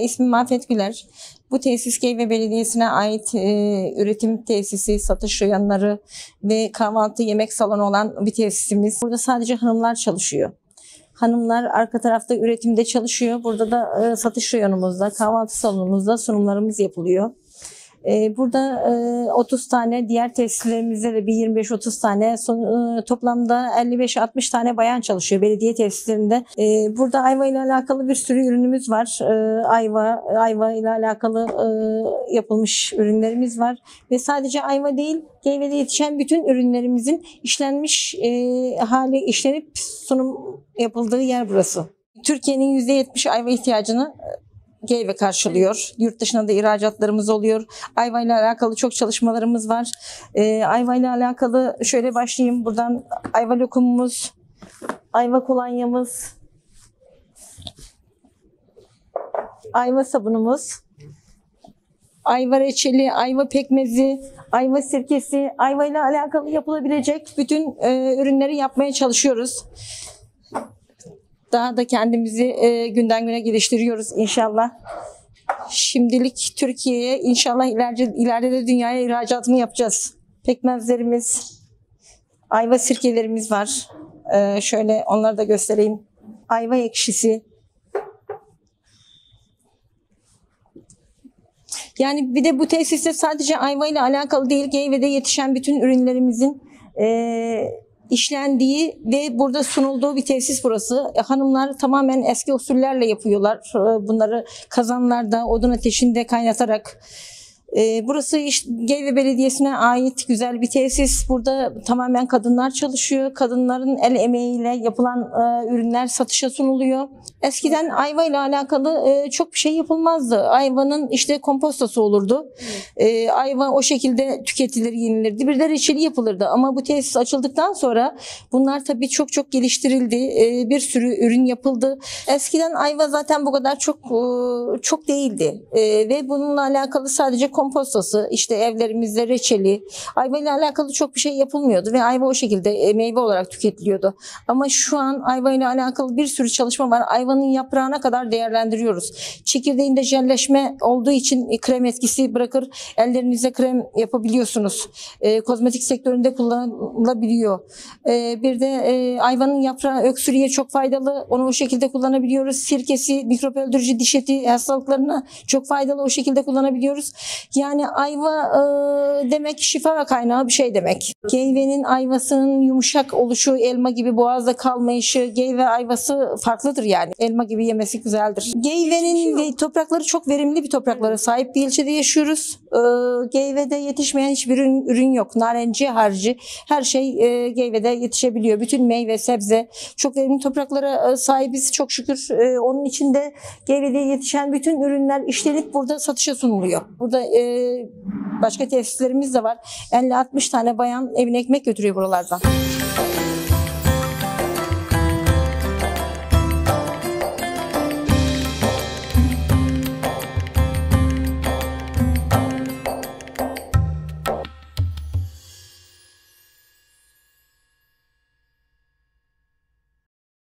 İsmim Mafet Güler. Bu tesis Geyve Belediyesi'ne ait üretim tesisi, satış yanları ve kahvaltı yemek salonu olan bir tesisimiz. Burada sadece hanımlar çalışıyor. Hanımlar arka tarafta üretimde çalışıyor. Burada da satış reyonumuzda, kahvaltı salonumuzda sunumlarımız yapılıyor. Burada 30 tane, diğer tesislerimizde de bir 25-30 tane, toplamda 55-60 tane bayan çalışıyor belediye tesislerinde. Burada ayva ile alakalı bir sürü ürünümüz var. Ayva ile alakalı yapılmış ürünlerimiz var. Ve sadece ayva değil, Geyve'de yetişen bütün ürünlerimizin işlenmiş hali, işlenip sunum yapıldığı yer burası. Türkiye'nin %70 ayva ihtiyacını Geyve karşılıyor. Yurt dışına da ihracatlarımız oluyor. Ayva ile alakalı çok çalışmalarımız var. Ayva ile alakalı şöyle başlayayım. Buradan ayva lokumumuz, ayva kolonyamız, ayva sabunumuz, ayva reçeli, ayva pekmezi, ayva sirkesi, ayva ile alakalı yapılabilecek bütün ürünleri yapmaya çalışıyoruz. Daha da kendimizi günden güne geliştiriyoruz inşallah. Şimdilik Türkiye'ye, inşallah ileride de dünyaya ihracatını yapacağız. Pekmezlerimiz, ayva sirkelerimiz var. Şöyle onları da göstereyim. Ayva ekşisi. Yani bir de bu tesiste sadece ayva ile alakalı değil, Geyve'de yetişen bütün ürünlerimizin işlendiği ve burada sunulduğu bir tesis burası. Hanımlar tamamen eski usullerle yapıyorlar. Bunları kazanlarda, odun ateşinde kaynatarak. Burası Geyve Belediyesi'ne ait güzel bir tesis. Burada tamamen kadınlar çalışıyor. Kadınların el emeğiyle yapılan ürünler satışa sunuluyor. Eskiden ayva ile alakalı çok bir şey yapılmazdı. Ayvanın işte kompostası olurdu. Ayva o şekilde tüketilir, yenilirdi. Bir de reçeli yapılırdı. Ama bu tesis açıldıktan sonra bunlar tabii çok çok geliştirildi. Bir sürü ürün yapıldı. Eskiden ayva zaten bu kadar çok değildi. Ve bununla alakalı sadece kompostası, işte evlerimizde reçeli, ayva ile alakalı çok bir şey yapılmıyordu ve ayva o şekilde meyve olarak tüketiliyordu. Ama şu an ayva ile alakalı bir sürü çalışma var. Ayvanın yaprağına kadar değerlendiriyoruz. Çekirdeğinde jelleşme olduğu için krem etkisi bırakır. Ellerinize krem yapabiliyorsunuz. Kozmetik sektöründe kullanılabiliyor. Bir de ayvanın yaprağı öksürüğe çok faydalı. Onu o şekilde kullanabiliyoruz. Sirkesi, mikrop öldürücü, diş eti hastalıklarına çok faydalı, o şekilde kullanabiliyoruz. Yani ayva demek şifa kaynağı bir şey demek. Geyve'nin ayvasının yumuşak oluşu, elma gibi boğazda kalmayışı, Geyve ayvası farklıdır yani. Elma gibi yemesi güzeldir. Geyve'nin toprakları çok verimli bir topraklara sahip bir ilçede yaşıyoruz. Geyve'de yetişmeyen hiçbir ürün yok. Narenciye harici her şey Geyve'de yetişebiliyor. Bütün meyve, sebze, çok verimli topraklara sahibiz çok şükür. Onun için de Geyve'de yetişen bütün ürünler işlenip burada satışa sunuluyor. Burada başka tesislerimiz de var. 50-60 tane bayan evine ekmek götürüyor buralardan.